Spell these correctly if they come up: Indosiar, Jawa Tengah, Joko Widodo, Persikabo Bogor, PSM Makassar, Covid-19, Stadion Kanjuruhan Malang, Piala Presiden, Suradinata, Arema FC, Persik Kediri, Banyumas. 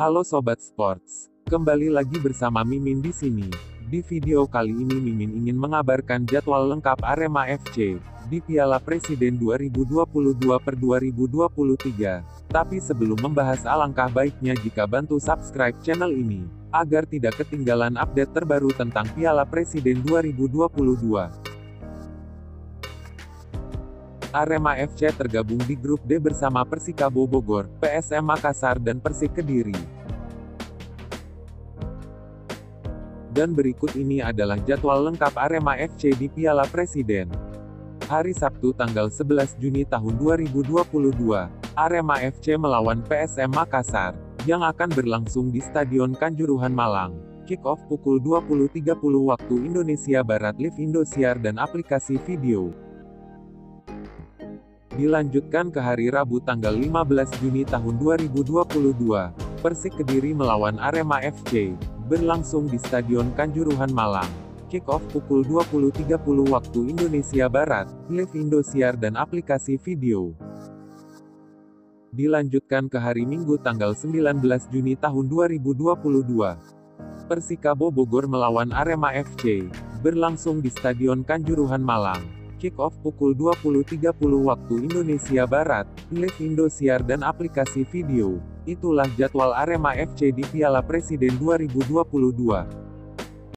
Halo Sobat Sports, kembali lagi bersama Mimin di sini. Di video kali ini Mimin ingin mengabarkan jadwal lengkap Arema FC di Piala Presiden 2022/2023. Tapi sebelum membahas, alangkah baiknya jika bantu subscribe channel ini, agar tidak ketinggalan update terbaru tentang Piala Presiden 2022. Arema FC tergabung di grup D bersama Persikabo Bogor, PSM Makassar dan Persik Kediri. Dan berikut ini adalah jadwal lengkap Arema FC di Piala Presiden. Hari Sabtu tanggal 11 Juni tahun 2022, Arema FC melawan PSM Makassar, yang akan berlangsung di Stadion Kanjuruhan Malang. Kick-off pukul 20.30 waktu Indonesia Barat, live Indosiar dan aplikasi video. Dilanjutkan ke hari Rabu tanggal 15 Juni tahun 2022, Persik Kediri melawan Arema FC, berlangsung di Stadion Kanjuruhan Malang. Kick-off pukul 20.30 waktu Indonesia Barat, live Indosiar dan aplikasi video. Dilanjutkan ke hari Minggu tanggal 19 Juni tahun 2022, Persikabo Bogor melawan Arema FC, berlangsung di Stadion Kanjuruhan Malang. Kick-off pukul 20.30 waktu Indonesia Barat, live Indosiar dan aplikasi video. Itulah jadwal Arema FC di Piala Presiden 2022.